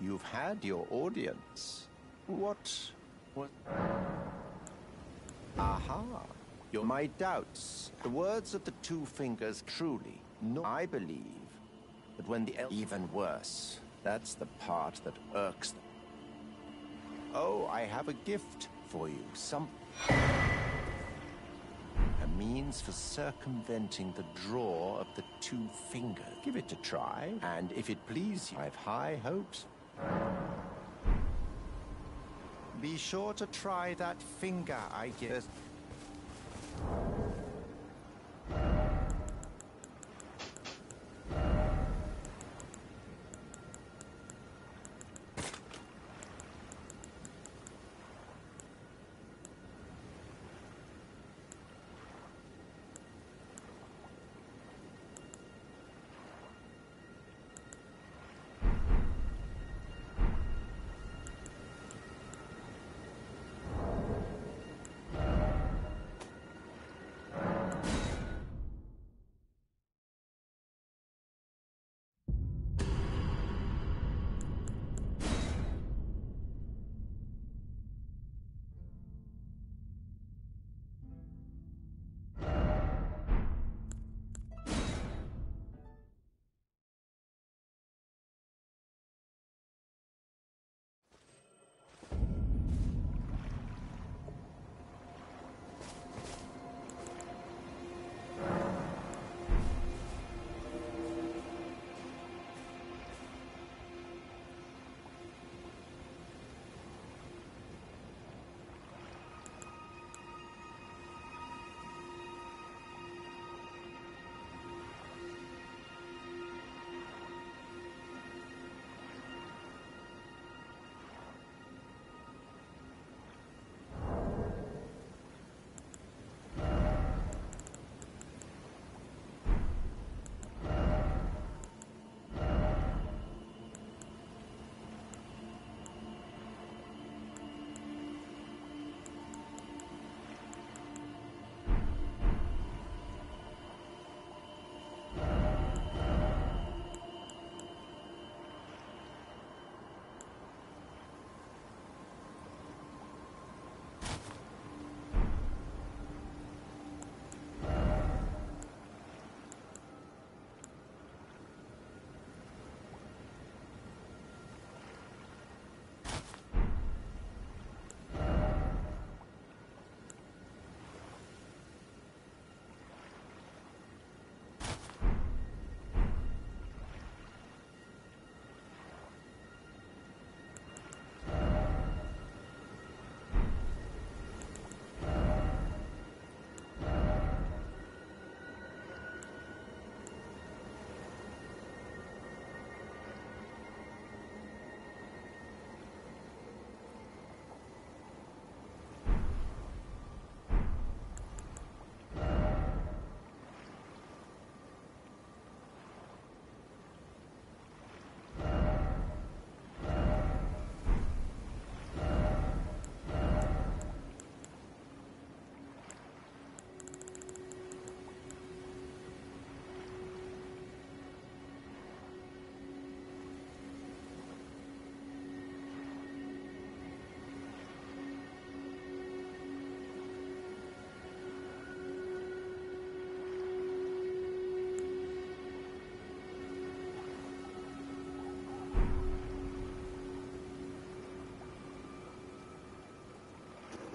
You've had your audience. What? Aha! You're my doubts. The words of the two fingers truly. No, I believe. But when the even worse. That's the part that irks them. Oh, I have a gift for you. A means for circumventing the draw of the two fingers. Give it a try, and if it please you, I have high hopes. Be sure to try that finger, I guess.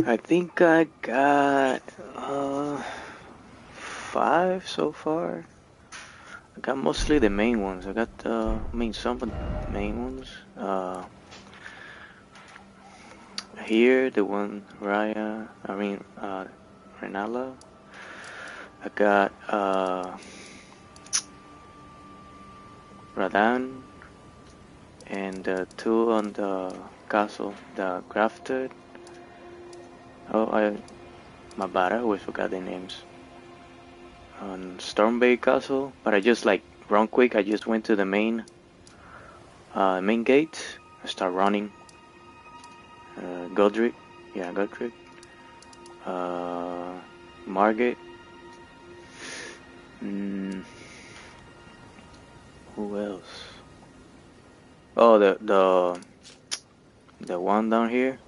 I think I got 5 so far. I got mostly the main ones. I got some of the main ones. Here, the one Raya, Renala. I got Radan and 2 on the castle, the Grafted. Oh, my bad, I always forgot the names. On Storm Bay Castle, but I just run quick. I just went to the main gate. I start running. Godric, Godric. Margit. Who else? Oh, the one down here.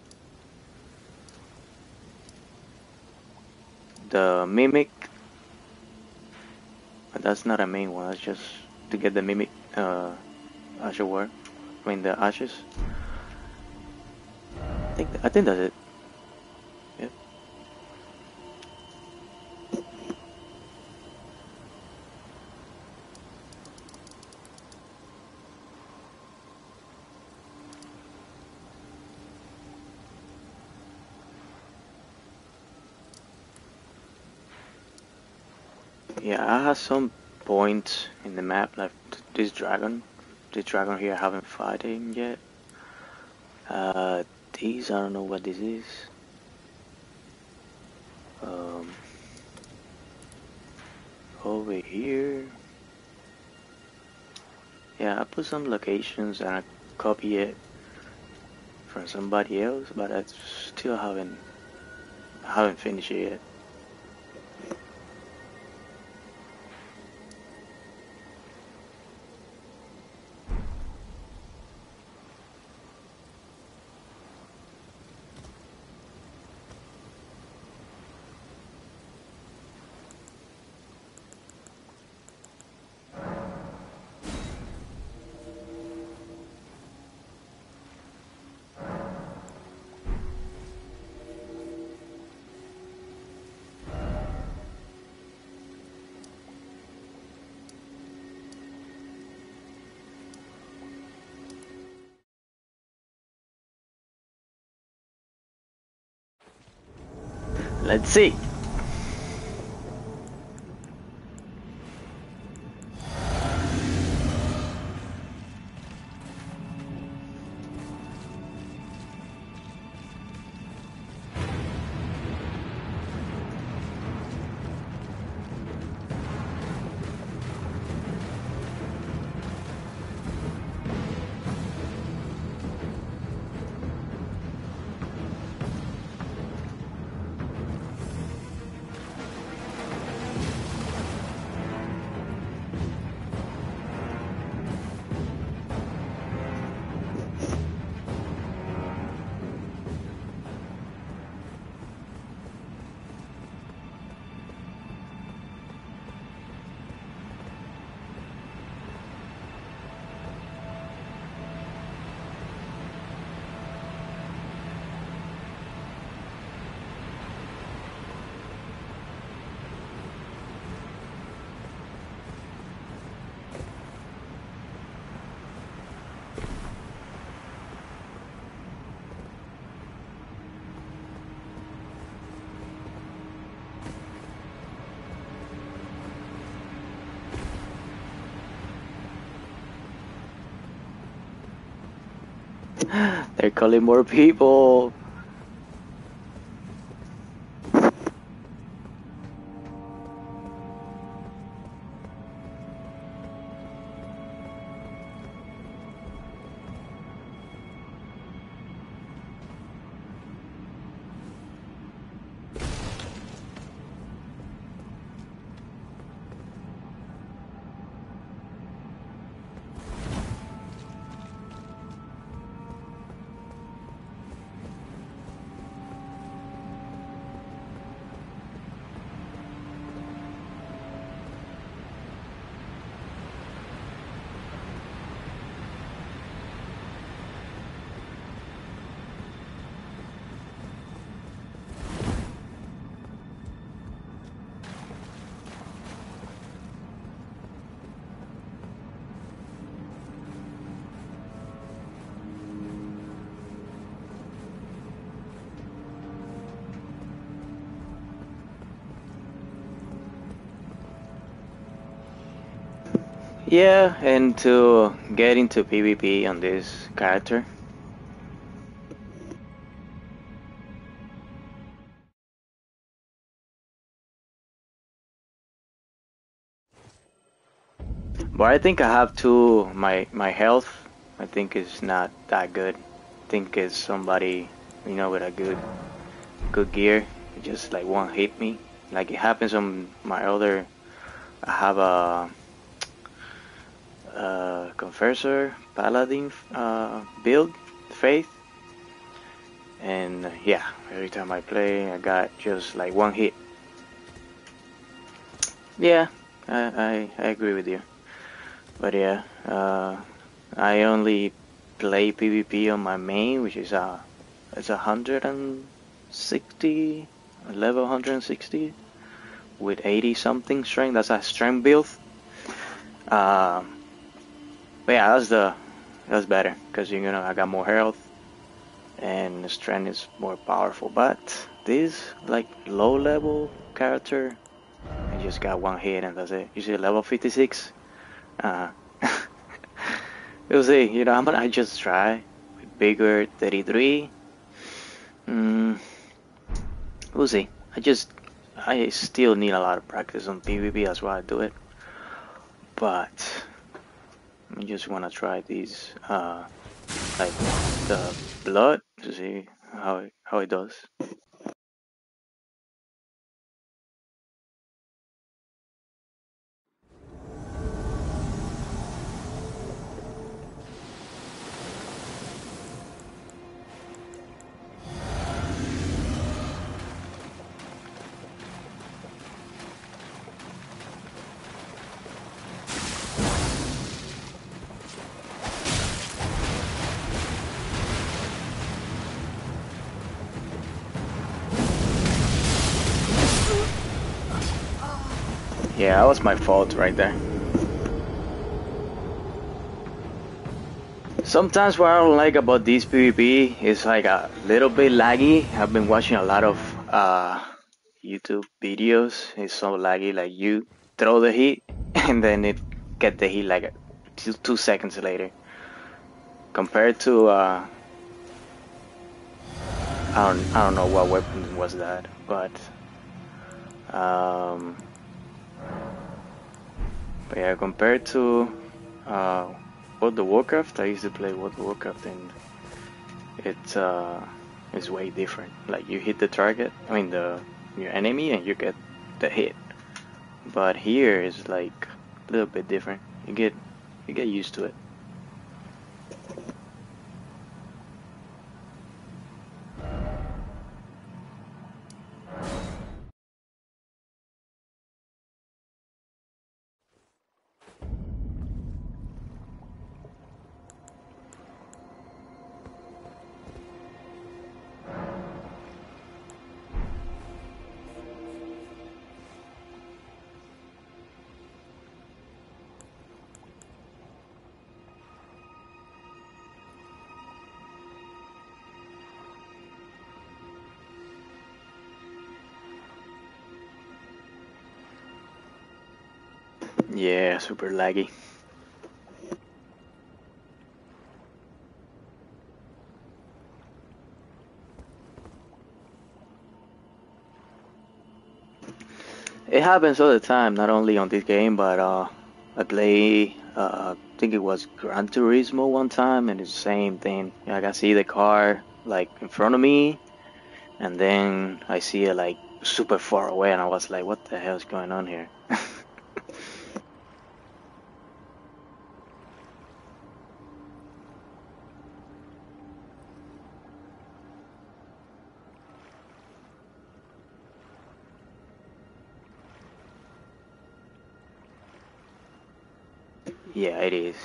The mimic. But that's not a main one. That's just to get the mimic asher ward. I mean the ashes. I think that's it. Yep. Yeah, I have some points in the map, like this dragon here I haven't fought him yet. These, I don't know what this is. Over here. Yeah, I put some locations and I copy it from somebody else, but I still haven't finished it yet. Let's see. They're calling more people. Yeah, and to get into PvP on this character. But I think I have to my health. I think it's not that good. I think it's somebody, you know, with a good gear. It just like won't hit me. Like it happens on my other. I have a Converser, Paladin build, Faith. And yeah, every time I play I got just like one hit. Yeah, I agree with you. But yeah, I only play PvP on my main, which is it's 160, level 160 with 80 something strength. That's a strength build. But yeah, that's better because you know I got more health and the strength is more powerful. But this like low level character, I just got one hit and that's it. You see level 56. You'll see, you know, I just try with bigger 33. We'll see. I still need a lot of practice on PvP, that's why I do it. But I just wanna try these like the blood to see how it does. Yeah, that was my fault right there. Sometimes what I don't like about this PvP is like a little bit laggy. I've been watching a lot of YouTube videos. It's so laggy, like you throw the hit and then it get the hit like 2 seconds later. Compared to I don't know what weapon was that, but yeah, compared to World of Warcraft, I used to play World of Warcraft, and it's way different. Like you hit the target, I mean your enemy, and you get the hit. But here is like a little bit different. You get used to it. Yeah, super laggy. It happens all the time, not only on this game, but I play, I think it was Gran Turismo one time, and it's the same thing. Like I see the car like in front of me, and then I see it like super far away, and I was like, what the hell is going on here? Yeah, it is.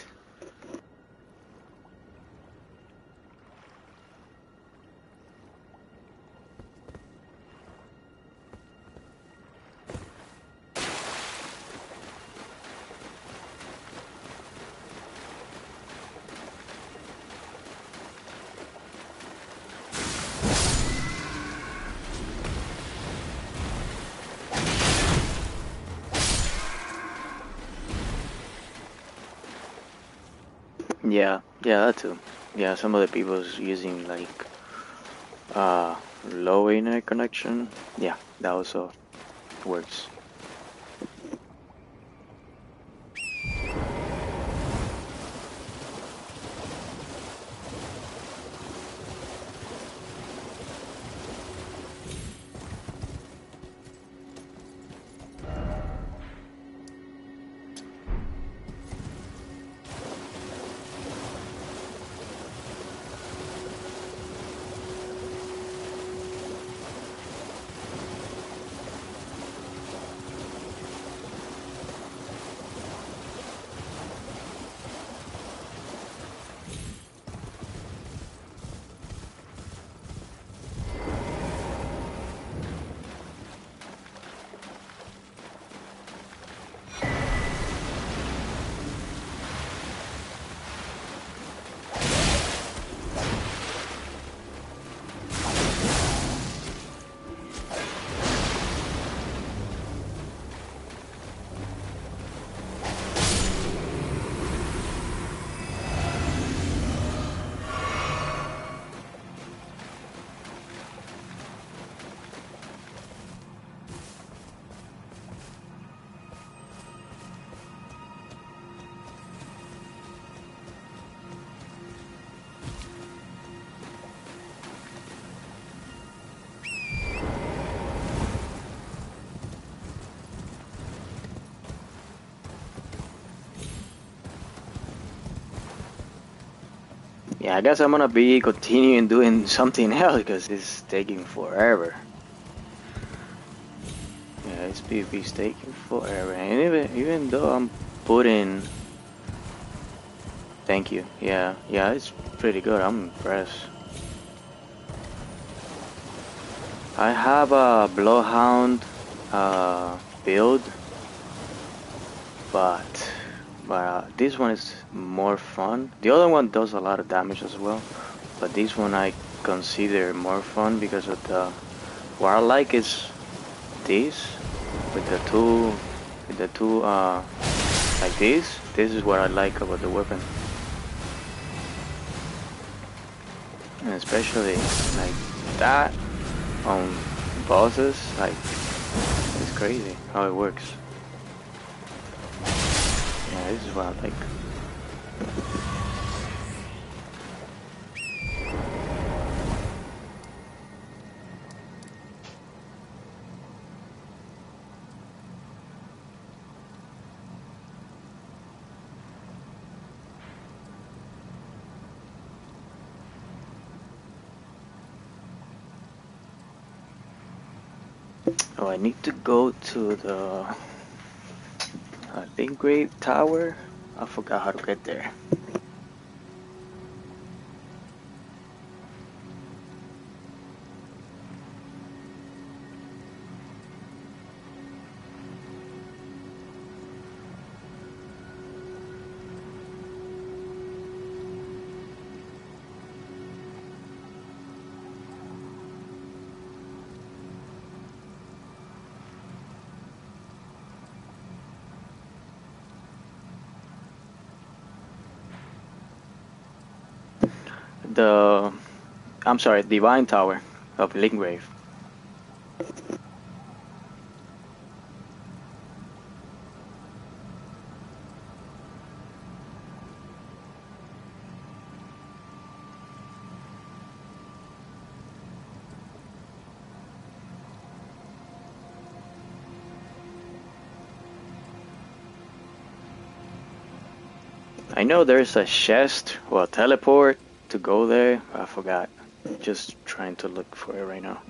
Yeah, that too. Yeah, some other people's using like low internet connection. Yeah, that also works. Yeah, I guess I'm gonna be continuing doing something else because this is taking forever. Yeah, this PvP is taking forever, and even though I'm putting. Thank you. Yeah, it's pretty good. I'm impressed. I have a Bloodhound build, but this one is more fun. The other one does a lot of damage as well, but this one I consider more fun because of the what I like is this with the two like this. This is what I like about the weapon, and especially like that on bosses. Like, it's crazy how it works. Yeah, this is what I like. Oh, I need to go to the Engrave Tower. I forgot how to get there. Divine Tower of Liurnia. I know there's a chest or a teleport to go there. I forgot. Just trying to look for it right now.